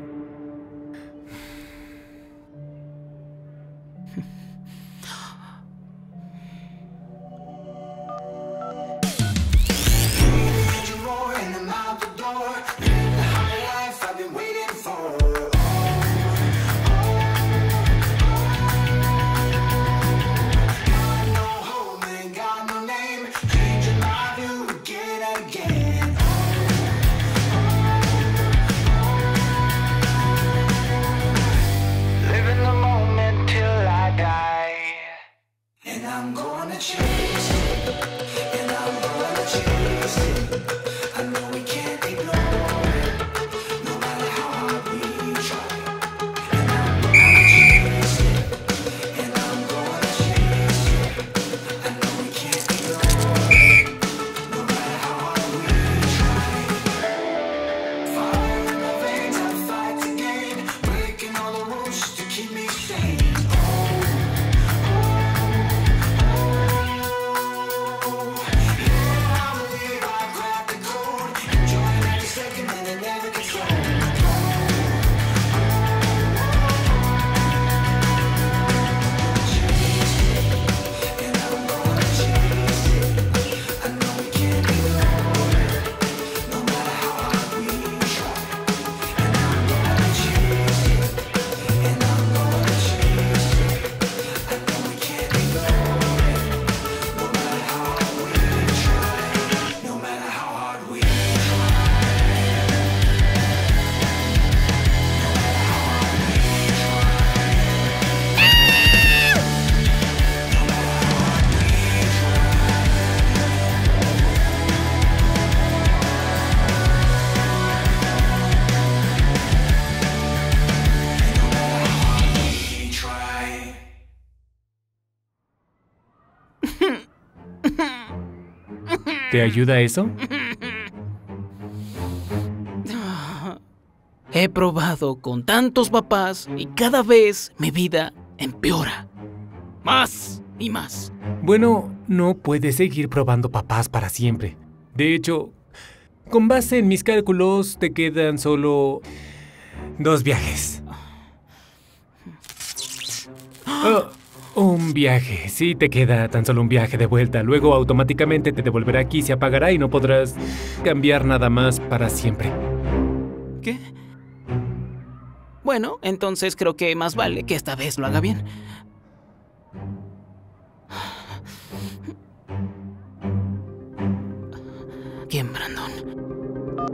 ¿Te ayuda eso? He probado con tantos papás y cada vez mi vida empeora. Más y más. Bueno, no puedes seguir probando papás para siempre. De hecho, con base en mis cálculos, te quedan solo 2 viajes. Un viaje. Sí, te queda tan solo un viaje de vuelta. Luego automáticamente te devolverá aquí, se apagará y no podrás cambiar nada más para siempre. ¿Qué? Bueno, entonces creo que más vale que esta vez lo haga bien. ¿Quién, Brandon?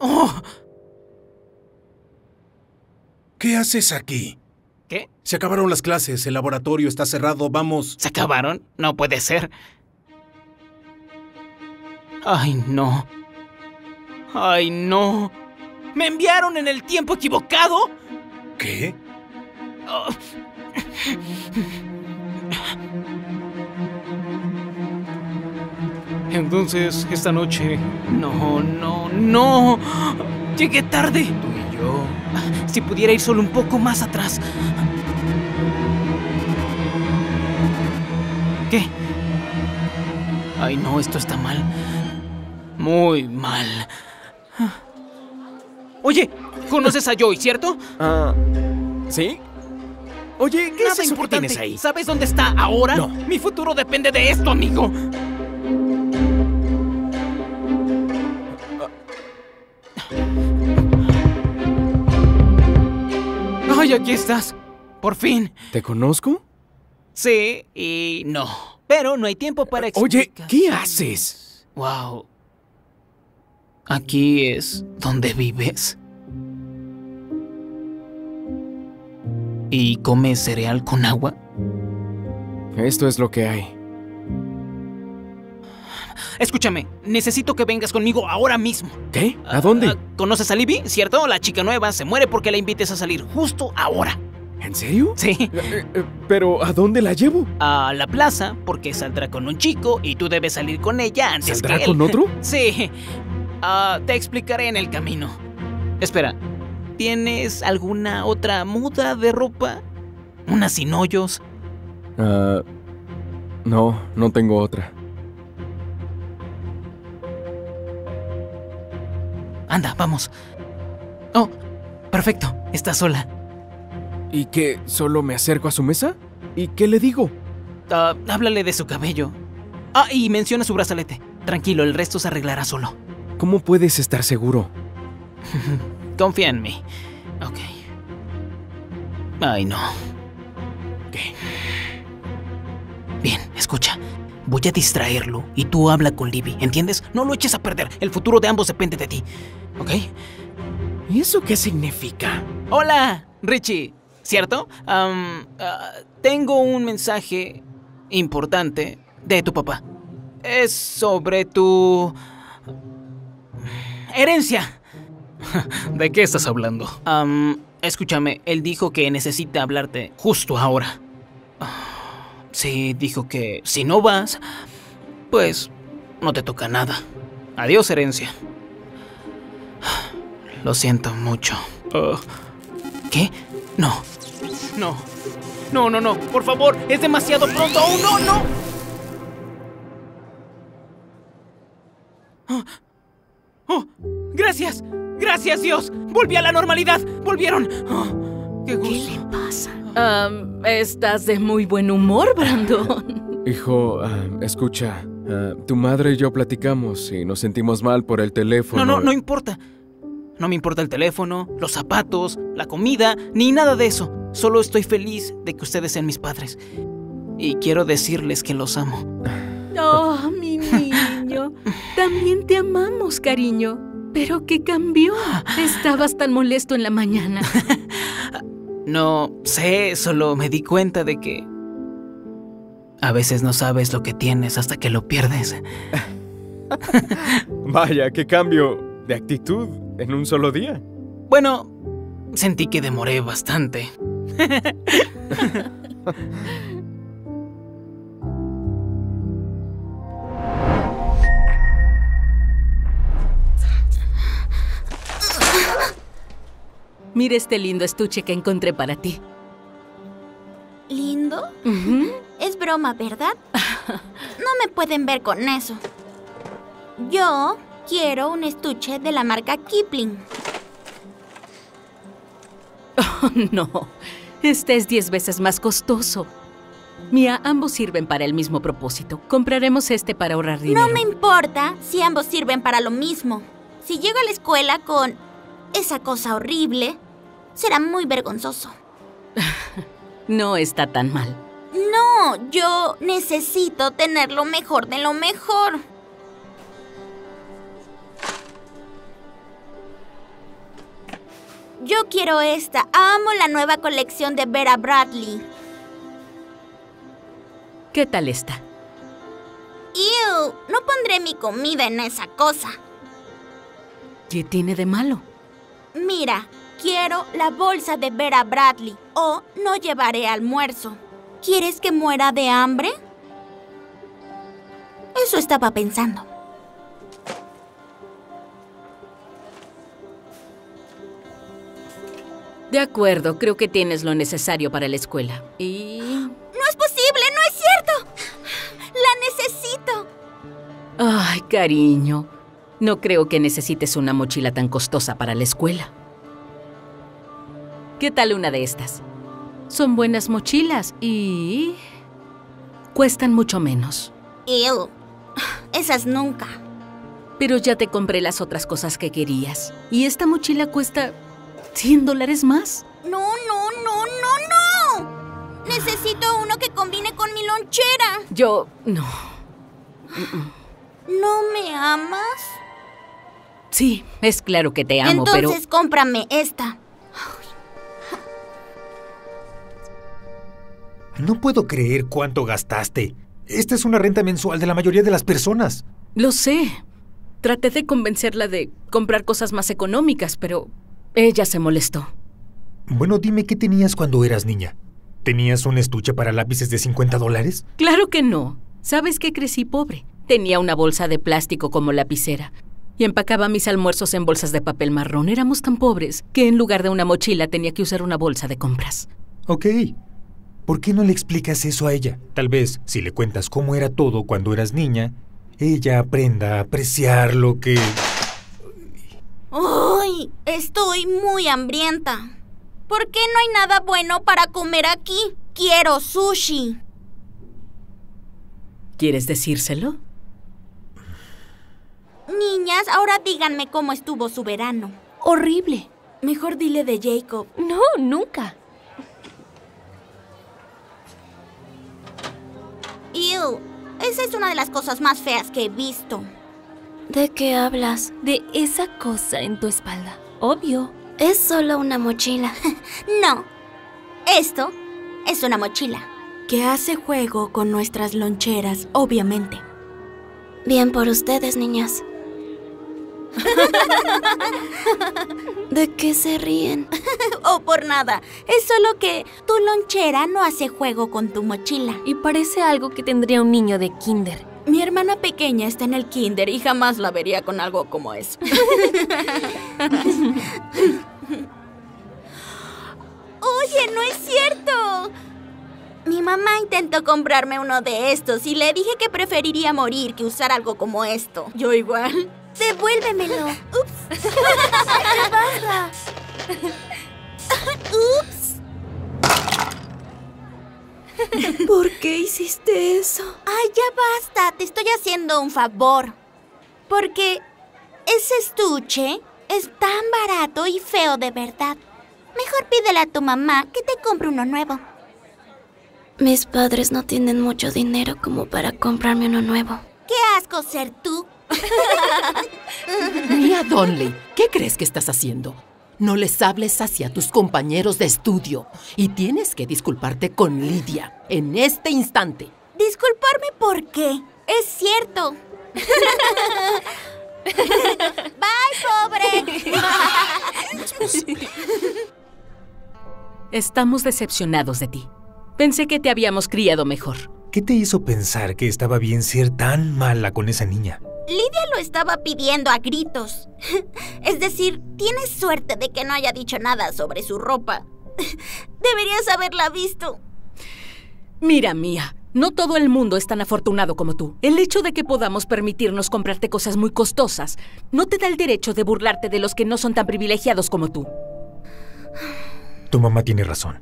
¡Oh! ¿Qué haces aquí? ¿Qué? Se acabaron las clases, el laboratorio está cerrado, vamos. ¿Se acabaron? No puede ser. Ay, no. Ay, no. ¿Me enviaron en el tiempo equivocado? ¿Qué? Oh. Entonces, esta noche... No. Llegué tarde. Tú y yo... Si pudiera ir solo un poco más atrás. ¿Qué? Ay, no, esto está mal. Muy mal. Oye, ¿conoces a Joy, cierto? ¿Sí? Oye, ¿qué es eso que tienes ahí? ¿Sabes dónde está ahora? No. Mi futuro depende de esto, amigo. ¡Ay, aquí estás! ¡Por fin! ¿Te conozco? Sí y no. Pero no hay tiempo para explicar. Oye, ¿qué haces? Wow. ¿Aquí es donde vives? ¿Y comes cereal con agua? Esto es lo que hay. Escúchame, necesito que vengas conmigo ahora mismo. ¿Qué? ¿A dónde? ¿Conoces a Libby? ¿Cierto? La chica nueva se muere porque la invites a salir justo ahora. ¿En serio? Sí. ¿Pero a dónde la llevo? A la plaza, porque saldrá con un chico y tú debes salir con ella antes que él. ¿Saldrá con otro? Sí. Te explicaré en el camino. Espera, ¿tienes alguna otra muda de ropa? ¿Una sin hoyos? No, no tengo otra. Anda, vamos. Oh, perfecto. Está sola. ¿Y qué? ¿Solo me acerco a su mesa? ¿Y qué le digo? Háblale de su cabello. Ah, y menciona su brazalete. Tranquilo, el resto se arreglará solo. ¿Cómo puedes estar seguro? Confía en mí. Ok. Ay, no. ¿Qué? Bien, escucha. Voy a distraerlo y tú habla con Libby, ¿entiendes? No lo eches a perder. El futuro de ambos depende de ti. ¿Ok? ¿Y eso qué significa? Hola, Richie. ¿Cierto? Tengo un mensaje importante de tu papá. Es sobre tu... herencia. ¿De qué estás hablando? Escúchame, él dijo que necesita hablarte justo ahora. Sí, dijo que si no vas, pues no te toca nada. Adiós, herencia. Lo siento mucho. ¿Qué? No. Por favor, es demasiado pronto. ¡Oh, no! ¡Oh! ¡Gracias! ¡Gracias, Dios! ¡Volví a la normalidad! ¡Volvieron! Oh, ¡qué gusto! ¿Qué le pasa? Estás de muy buen humor, Brandon. Hijo, escucha, tu madre y yo platicamos y nos sentimos mal por el teléfono. No importa. No me importa el teléfono, los zapatos, la comida, ni nada de eso. Solo estoy feliz de que ustedes sean mis padres. Y quiero decirles que los amo. Oh, mi niño. También te amamos, cariño. Pero ¿qué cambió? Estabas tan molesto en la mañana. No sé, solo me di cuenta de que a veces no sabes lo que tienes hasta que lo pierdes. Vaya, qué cambio de actitud en un solo día. Bueno, sentí que demoré bastante. Mira este lindo estuche que encontré para ti. ¿Lindo? Es broma, ¿verdad? No me pueden ver con eso. Yo quiero un estuche de la marca Kipling. Oh, no. Este es 10 veces más costoso. Mía, ambos sirven para el mismo propósito. Compraremos este para ahorrar dinero. No me importa si ambos sirven para lo mismo. Si llego a la escuela con esa cosa horrible, será muy vergonzoso. No está tan mal. No, yo necesito tener lo mejor de lo mejor. Yo quiero esta. Amo la nueva colección de Vera Bradley. ¿Qué tal está? ¡Ew! No pondré mi comida en esa cosa. ¿Qué tiene de malo? Mira, quiero la bolsa de Vera Bradley o no llevaré almuerzo. ¿Quieres que muera de hambre? Eso estaba pensando. De acuerdo, creo que tienes lo necesario para la escuela. Y... ¡No es posible! ¡No es cierto! ¡La necesito! Ay, cariño. No creo que necesites una mochila tan costosa para la escuela. ¿Qué tal una de estas? Son buenas mochilas y... cuestan mucho menos. ¡Ew! Esas nunca. Pero ya te compré las otras cosas que querías. Y esta mochila cuesta... $100 más. No, no, no, no, no. Necesito uno que combine con mi lonchera. Yo... no. ¿No me amas? Sí, es claro que te amo. Entonces, pero... entonces cómprame esta. No puedo creer cuánto gastaste. Esta es una renta mensual de la mayoría de las personas. Lo sé. Traté de convencerla de comprar cosas más económicas, pero... ella se molestó. Bueno, dime, ¿qué tenías cuando eras niña? ¿Tenías un estuche para lápices de $50? Claro que no. Sabes que crecí pobre. Tenía una bolsa de plástico como lapicera y empacaba mis almuerzos en bolsas de papel marrón. Éramos tan pobres que en lugar de una mochila tenía que usar una bolsa de compras. Ok. ¿Por qué no le explicas eso a ella? Tal vez, si le cuentas cómo era todo cuando eras niña, ella aprenda a apreciar lo que... ¡Ay! Estoy muy hambrienta. ¿Por qué no hay nada bueno para comer aquí? Quiero sushi. ¿Quieres decírselo? Niñas, ahora díganme cómo estuvo su verano. Horrible. Mejor dile de Jacob. No, nunca. Ew. Esa es una de las cosas más feas que he visto. ¿De qué hablas? De esa cosa en tu espalda. Obvio. Es solo una mochila. No. Esto es una mochila. Que hace juego con nuestras loncheras, obviamente. Bien por ustedes, niñas. ¿De qué se ríen? Oh, por nada. Es solo que tu lonchera no hace juego con tu mochila. Y parece algo que tendría un niño de kinder. Mi hermana pequeña está en el kinder y jamás la vería con algo como eso. ¡Oye, no es cierto! Mi mamá intentó comprarme uno de estos y le dije que preferiría morir que usar algo como esto. Yo igual. ¡Devuélvemelo! ¡Ups! ¿Qué pasa? ¡Ups! ¿Por qué hiciste eso? Ay, ya basta. Te estoy haciendo un favor. Porque ese estuche es tan barato y feo de verdad. Mejor pídele a tu mamá que te compre uno nuevo. Mis padres no tienen mucho dinero como para comprarme uno nuevo. ¡Qué asco ser tú! Mira, Donley, ¿qué crees que estás haciendo? No les hables hacia tus compañeros de estudio. Y tienes que disculparte con Lidia en este instante. ¿Disculparme por qué? Es cierto. ¡Bye, pobre! Estamos decepcionados de ti. Pensé que te habíamos criado mejor. ¿Qué te hizo pensar que estaba bien ser tan mala con esa niña? Lidia lo estaba pidiendo a gritos. Es decir, tienes suerte de que no haya dicho nada sobre su ropa. Deberías haberla visto. Mira, Mía, no todo el mundo es tan afortunado como tú. El hecho de que podamos permitirnos comprarte cosas muy costosas no te da el derecho de burlarte de los que no son tan privilegiados como tú. Tu mamá tiene razón.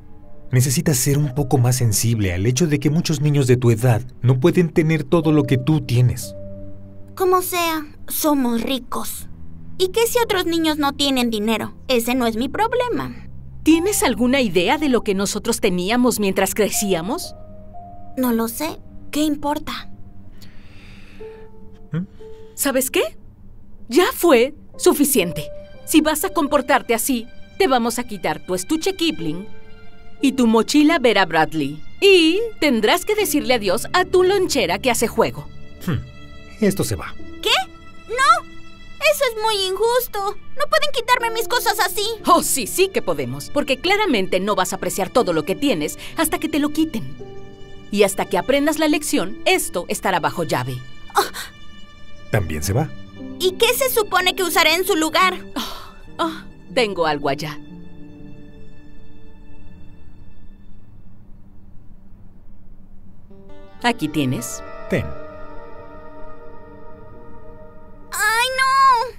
Necesitas ser un poco más sensible al hecho de que muchos niños de tu edad no pueden tener todo lo que tú tienes. Como sea, somos ricos. ¿Y qué si otros niños no tienen dinero? Ese no es mi problema. ¿Tienes alguna idea de lo que nosotros teníamos mientras crecíamos? No lo sé. ¿Qué importa? ¿Sabes qué? Ya fue suficiente. Si vas a comportarte así, te vamos a quitar tu estuche Kipling y tu mochila Vera Bradley. Y tendrás que decirle adiós a tu lonchera que hace juego. Esto se va. ¿Qué? ¡No! ¡Eso es muy injusto! ¡No pueden quitarme mis cosas así! Oh, sí, sí que podemos. Porque claramente no vas a apreciar todo lo que tienes hasta que te lo quiten. Y hasta que aprendas la lección, esto estará bajo llave. Oh. También se va. ¿Y qué se supone que usaré en su lugar? Tengo algo allá. Aquí tienes. Ten. ¡Ay, no!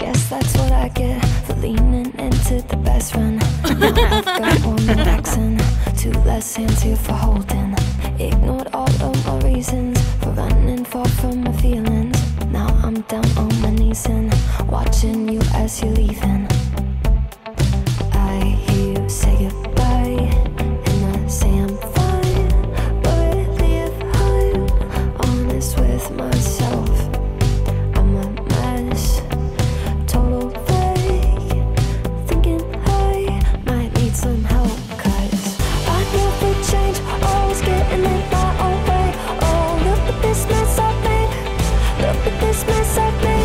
Guess that's what I get for leaning into the best friend. I've got one relaxing, two less hands here for holding. Ignored all of my reasons for running far from my feelings. Now I'm down on my knees and watching you as you're leaving. I hear you say goodbye and I say I'm fine, but if I'm honest with myself, I'm a mess, total fake, thinking I might need some help, 'cause I never change, always getting in my own way. Oh, look at this mess I've made, look at this mess I've made.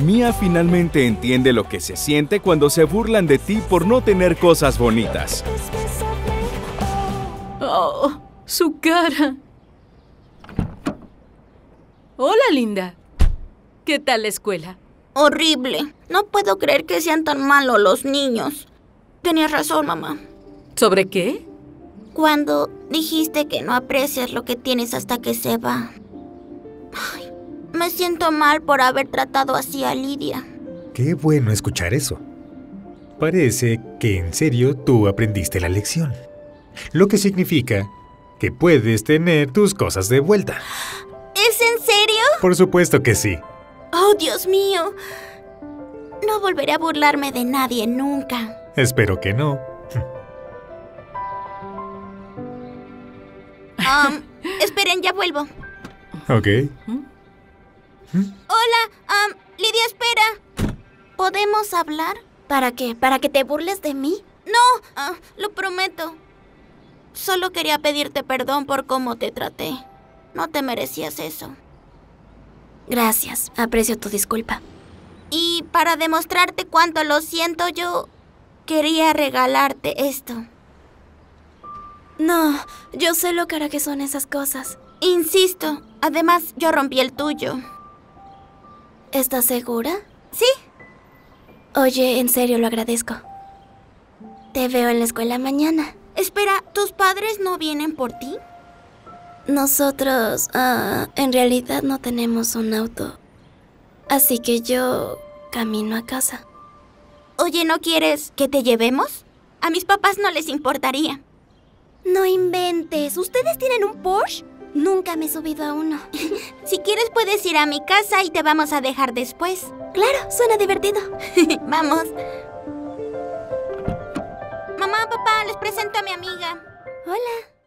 Mía finalmente entiende lo que se siente cuando se burlan de ti por no tener cosas bonitas. Oh, su cara. Hola, linda. ¿Qué tal la escuela? Horrible. No puedo creer que sean tan malos los niños. Tenías razón, mamá. ¿Sobre qué? Cuando dijiste que no aprecias lo que tienes hasta que se va. Ay. Me siento mal por haber tratado así a Lidia. Qué bueno escuchar eso. Parece que en serio tú aprendiste la lección. Lo que significa que puedes tener tus cosas de vuelta. ¿Es en serio? Por supuesto que sí. ¡Oh, Dios mío! No volveré a burlarme de nadie nunca. Espero que no. Esperen, ya vuelvo. Ok. Hola, Lidia, espera. ¿Podemos hablar? ¿Para qué? ¿Para que te burles de mí? No, lo prometo. Solo quería pedirte perdón por cómo te traté. No te merecías eso. Gracias, aprecio tu disculpa. Y para demostrarte cuánto lo siento, yo quería regalarte esto. No, yo sé lo cara que son esas cosas. Insisto, además yo rompí el tuyo. ¿Estás segura? Sí. Oye, en serio lo agradezco. Te veo en la escuela mañana. Espera, ¿tus padres no vienen por ti? Nosotros, en realidad no tenemos un auto. Así que yo camino a casa. Oye, ¿no quieres que te llevemos? A mis papás no les importaría. No inventes, ¿ustedes tienen un Porsche? Nunca me he subido a uno. Si quieres puedes ir a mi casa y te vamos a dejar después. Claro, suena divertido. Vamos. Mamá, papá, les presento a mi amiga. Hola.